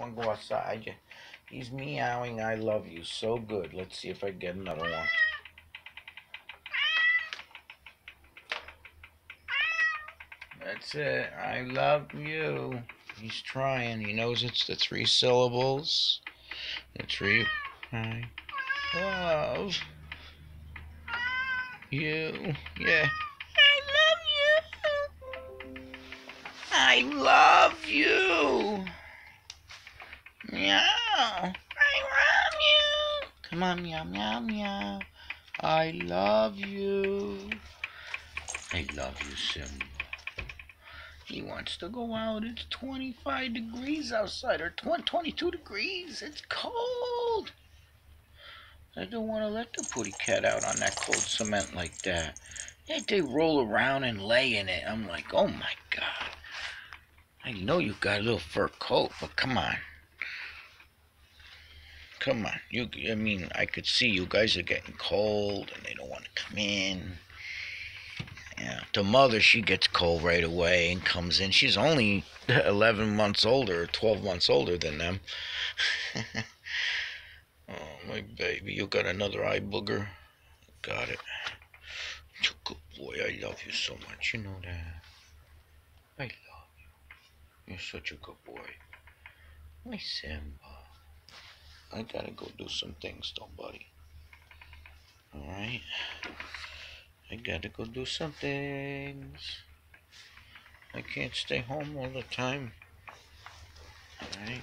want to go outside. He's meowing I love you so good. Let's see if I get another one. That's it. I love you. He's trying. He knows it's the three syllables. The three. I love you. Yeah. I love you. Meow. I love you. Come on, meow, meow, meow. I love you. I love you, Simba. He wants to go out. It's 25 degrees outside, or 22 degrees. It's cold. I don't want to let the pooty cat out on that cold cement like that. They roll around and lay in it. I'm like, oh my God. I know you got a little fur coat, but come on. Come on. I mean, I could see you guys are getting cold and they don't want to come in. Yeah. The mother, she gets cold right away and comes in. She's only 11 months older, 12 months older than them. Oh, my baby. You got another eye booger? Got it. Good boy. I love you so much. You know that. I love you. You're such a good boy. My Simba. I gotta go do some things, though, buddy. Alright? I gotta go do some things. I can't stay home all the time. Alright?